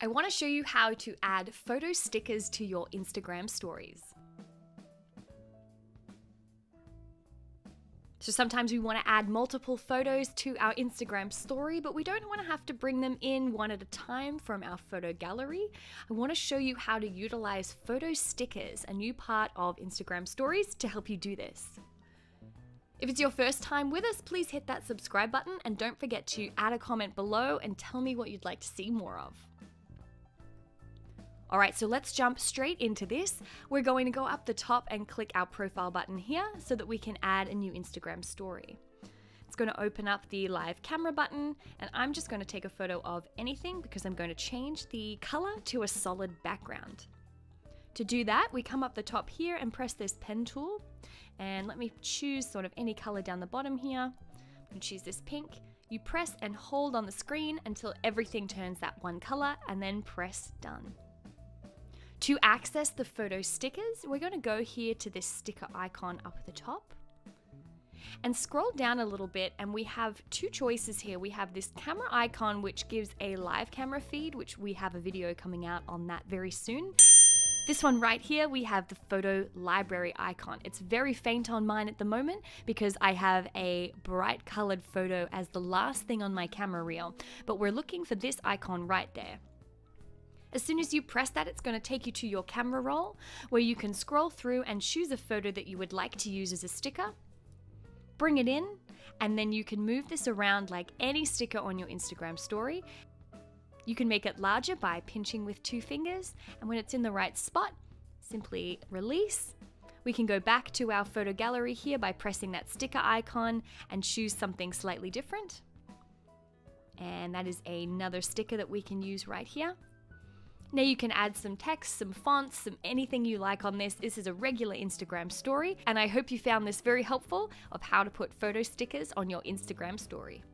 I want to show you how to add photo stickers to your Instagram stories. So sometimes we want to add multiple photos to our Instagram story, but we don't want to have to bring them in one at a time from our photo gallery. I want to show you how to utilize photo stickers, a new part of Instagram stories, to help you do this. If it's your first time with us, please hit that subscribe button and don't forget to add a comment below and tell me what you'd like to see more of. All right, so let's jump straight into this. We're going to go up the top and click our profile button here so that we can add a new Instagram story. It's going to open up the live camera button, and I'm just going to take a photo of anything because I'm going to change the color to a solid background. To do that, we come up the top here and press this pen tool, and let me choose sort of any color down the bottom here. I'm going to choose this pink. You press and hold on the screen until everything turns that one color, and then press done. To access the photo stickers, we're going to go here to this sticker icon up at the top and scroll down a little bit, and we have two choices here. We have this camera icon, which gives a live camera feed, which we have a video coming out on that very soon. This one right here, we have the photo library icon. It's very faint on mine at the moment because I have a bright colored photo as the last thing on my camera reel, but we're looking for this icon right there. As soon as you press that, it's going to take you to your camera roll where you can scroll through and choose a photo that you would like to use as a sticker, bring it in, and then you can move this around like any sticker on your Instagram story. You can make it larger by pinching with two fingers, and when it's in the right spot, simply release. We can go back to our photo gallery here by pressing that sticker icon and choose something slightly different. And that is another sticker that we can use right here. Now you can add some text, some fonts, some anything you like on this. This is a regular Instagram story, and I hope you found this very helpful of how to put photo stickers on your Instagram story.